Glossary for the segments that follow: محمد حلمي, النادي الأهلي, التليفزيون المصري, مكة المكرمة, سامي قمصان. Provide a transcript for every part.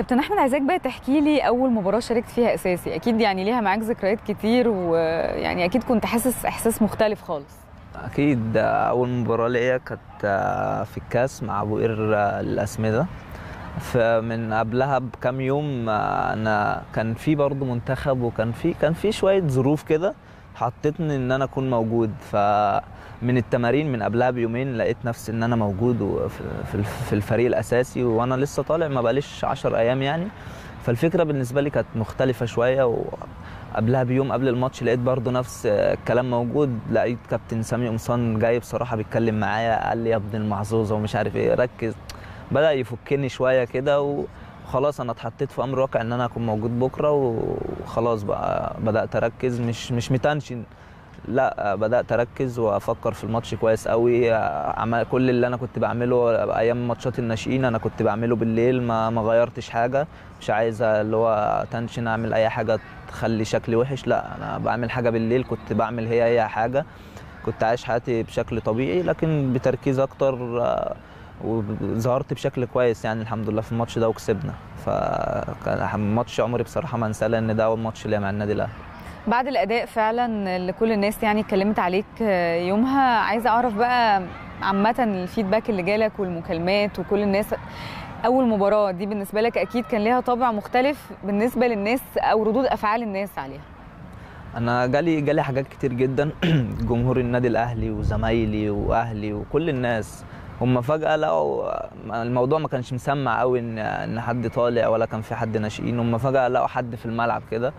كابتن احمد، عايزاك بقى تحكي لي اول مباراه شاركت فيها اساسي، اكيد يعني ليها معاك ذكريات كتير، ويعني اكيد كنت حاسس احساس مختلف خالص. اكيد اول مباراه ليا كانت في الكاس مع بوقير الاسمده، فمن قبلها بكام يوم انا كان في برضه منتخب، وكان في شويه ظروف كده حطتني ان انا اكون موجود. فمن التمارين من قبلها بيومين لقيت نفسي ان انا موجود في الفريق الاساسي، وانا لسه طالع ما بقاليش 10 ايام يعني. فالفكره بالنسبه لي كانت مختلفه شويه، وقبلها بيوم قبل الماتش لقيت برضه نفس الكلام موجود. لقيت كابتن سامي قمصان جاي بصراحه بيتكلم معايا، قال لي يا ابن المحظوظه ومش عارف ايه، ركز. بدا يفكني شويه كده، وخلاص انا اتحطيت في امر واقع ان انا هكون موجود بكره، وخلاص بقى بدات اركز، مش متنشن، لا بدات اركز وافكر في الماتش كويس قوي. كل اللي انا كنت بعمله ايام ماتشات الناشئين انا كنت بعمله بالليل، ما غيرتش حاجه، مش عايز اللي هو تنشن اعمل اي حاجه تخلي شكلي وحش، لا انا بعمل حاجه بالليل، كنت بعمل هي حاجه، كنت عايش حياتي بشكل طبيعي لكن بتركيز اكتر، وظهرت بشكل كويس يعني الحمد لله في الماتش ده وكسبنا. فكان ماتش عمري بصراحه ما انساه، لان ده اول ماتش ليا مع النادي الاهلي. بعد الاداء فعلا اللي كل الناس يعني اتكلمت عليك يومها، عايزه اعرف بقى عامه الفيدباك اللي جالك والمكالمات وكل الناس. اول مباراه دي بالنسبه لك اكيد كان ليها طابع مختلف بالنسبه للناس او ردود افعال الناس عليها. انا جالي حاجات كتير جدا جمهور النادي الاهلي وزمايلي واهلي وكل الناس، هم فجأة لقوا الموضوع ما كانش مسمع قوي ان حد طالع ولا كان في حد ناشئين، هم فجأة لقوا حد في الملعب كده،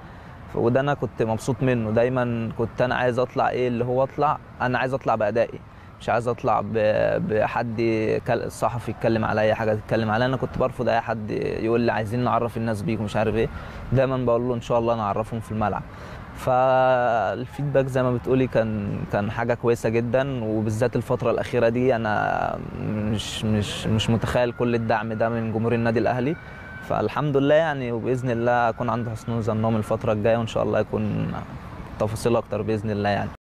وده انا كنت مبسوط منه. دايما كنت انا عايز اطلع ايه اللي هو اطلع، انا عايز اطلع بادائي، مش عايز اطلع بحد صحفي يتكلم عليا حاجه تتكلم عليا. انا كنت برفض اي حد يقول لي عايزين نعرف الناس بيك ومش عارف ايه، دايما بقول له ان شاء الله نعرفهم في الملعب. فالفيدباك زي ما بتقولي كان حاجه كويسه جدا، وبالذات الفتره الاخيره دي انا مش متخيل كل الدعم ده من جمهور النادي الاهلي. فالحمد لله يعني، وباذن الله اكون عند حسن ظنهم الفتره الجايه، وان شاء الله يكون تفاصيل اكتر باذن الله يعني.